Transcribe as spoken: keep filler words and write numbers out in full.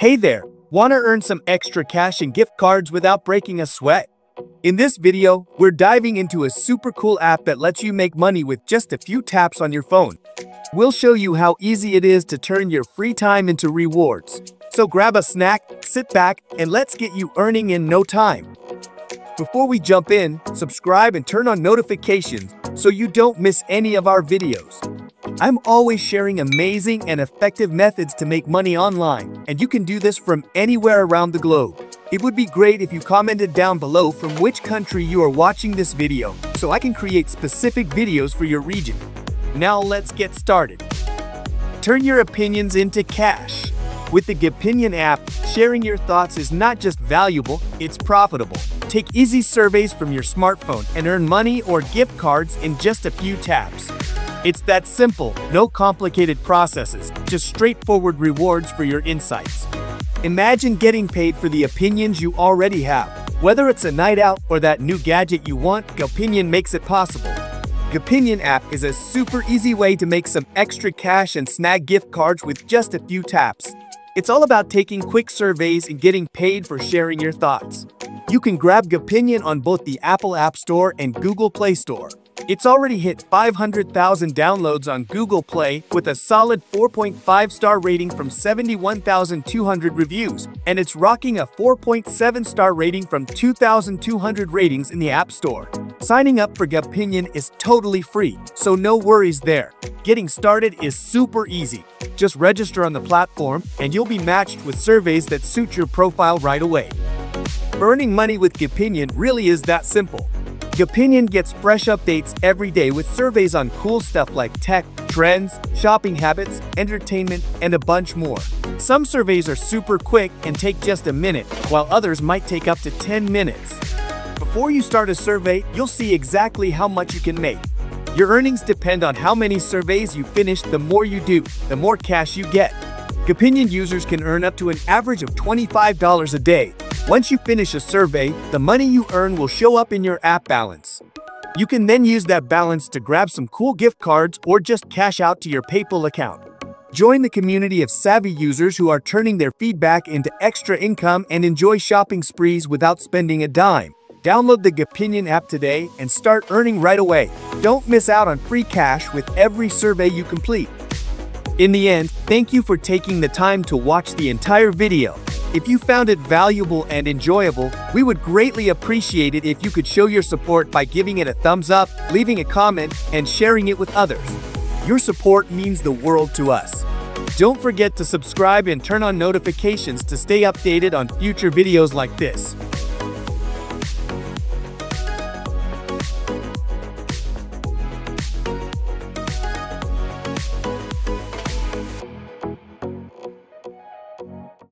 Hey there, wanna earn some extra cash and gift cards without breaking a sweat? In this video, we're diving into a super cool app that lets you make money with just a few taps on your phone. We'll show you how easy it is to turn your free time into rewards. So grab a snack, sit back, and let's get you earning in no time. Before we jump in, subscribe and turn on notifications so you don't miss any of our videos. I'm always sharing amazing and effective methods to make money online, and you can do this from anywhere around the globe. It would be great if you commented down below from which country you are watching this video, so I can create specific videos for your region. Now let's get started. Turn your opinions into cash. With the Gopinion app, sharing your thoughts is not just valuable, it's profitable. Take easy surveys from your smartphone and earn money or gift cards in just a few taps. It's that simple, no complicated processes, just straightforward rewards for your insights. Imagine getting paid for the opinions you already have. Whether it's a night out or that new gadget you want, Gopinion makes it possible. Gopinion app is a super easy way to make some extra cash and snag gift cards with just a few taps. It's all about taking quick surveys and getting paid for sharing your thoughts. You can grab Gopinion on both the Apple App Store and Google Play Store. It's already hit five hundred thousand downloads on Google Play with a solid four point five star rating from seventy-one thousand two hundred reviews, and it's rocking a four point seven star rating from two thousand two hundred ratings in the App Store. Signing up for Gopinion is totally free, so no worries there. Getting started is super easy. Just register on the platform, and you'll be matched with surveys that suit your profile right away. Earning money with Gopinion really is that simple. Gopinion gets fresh updates every day with surveys on cool stuff like tech, trends, shopping habits, entertainment, and a bunch more. Some surveys are super quick and take just a minute, while others might take up to ten minutes. Before you start a survey, you'll see exactly how much you can make. Your earnings depend on how many surveys you finish. The more you do, the more cash you get. Gopinion users can earn up to an average of twenty-five dollars a day. Once you finish a survey, the money you earn will show up in your app balance. You can then use that balance to grab some cool gift cards or just cash out to your PayPal account. Join the community of savvy users who are turning their feedback into extra income and enjoy shopping sprees without spending a dime. Download the Gopinion app today and start earning right away. Don't miss out on free cash with every survey you complete. In the end, thank you for taking the time to watch the entire video. If you found it valuable and enjoyable, we would greatly appreciate it if you could show your support by giving it a thumbs up, leaving a comment, and sharing it with others. Your support means the world to us. Don't forget to subscribe and turn on notifications to stay updated on future videos like this.